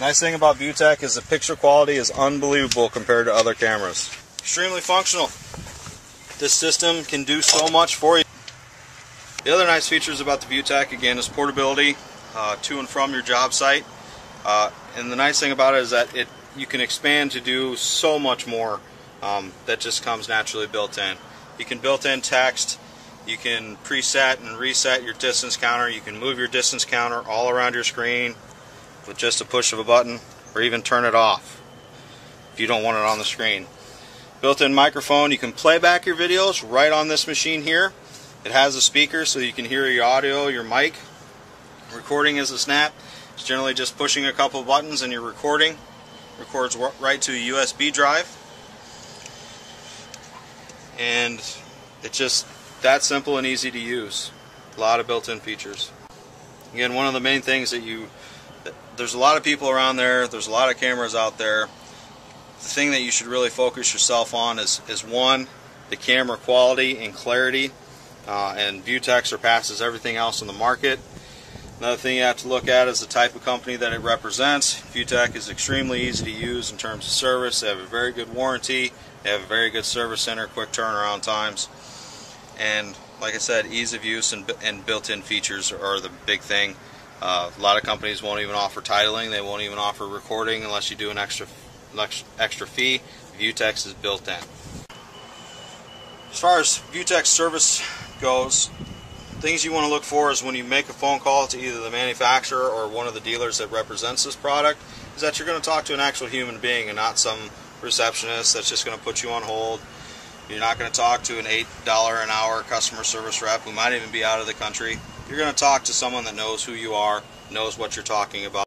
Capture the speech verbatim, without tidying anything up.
Nice thing about Vutek is the picture quality is unbelievable compared to other cameras. Extremely functional. This system can do so much for you. The other nice features about the Vutek, again, is portability uh, to and from your job site. Uh, and the nice thing about it is that it you can expand to do so much more um, that just comes naturally built in. You can built in text, you can preset and reset your distance counter, you can move your distance counter all around your screen with just a push of a button, or even turn it off if you don't want it on the screen. Built-in microphone, you can play back your videos right on this machine here. It has a speaker so you can hear your audio, your mic. Recording is a snap. It's generally just pushing a couple buttons and you're recording. Records right to a U S B drive. And it's just that simple and easy to use. A lot of built-in features. Again, one of the main things that you There's a lot of people around there, there's a lot of cameras out there. The thing that you should really focus yourself on is, is one, the camera quality and clarity, uh, and Vutek surpasses everything else in the market. Another thing you have to look at is the type of company that it represents. Vutek is extremely easy to use in terms of service. They have a very good warranty, they have a very good service center, quick turnaround times, and like I said, ease of use and, and built-in features are the big thing. Uh, a lot of companies won't even offer titling, they won't even offer recording unless you do an extra extra fee. Vutek is built in. As far as Vutek service goes, things you want to look for is when you make a phone call to either the manufacturer or one of the dealers that represents this product, is that you're going to talk to an actual human being and not some receptionist that's just going to put you on hold. You're not going to talk to an eight dollars an hour customer service rep who might even be out of the country. You're going to talk to someone that knows who you are, knows what you're talking about.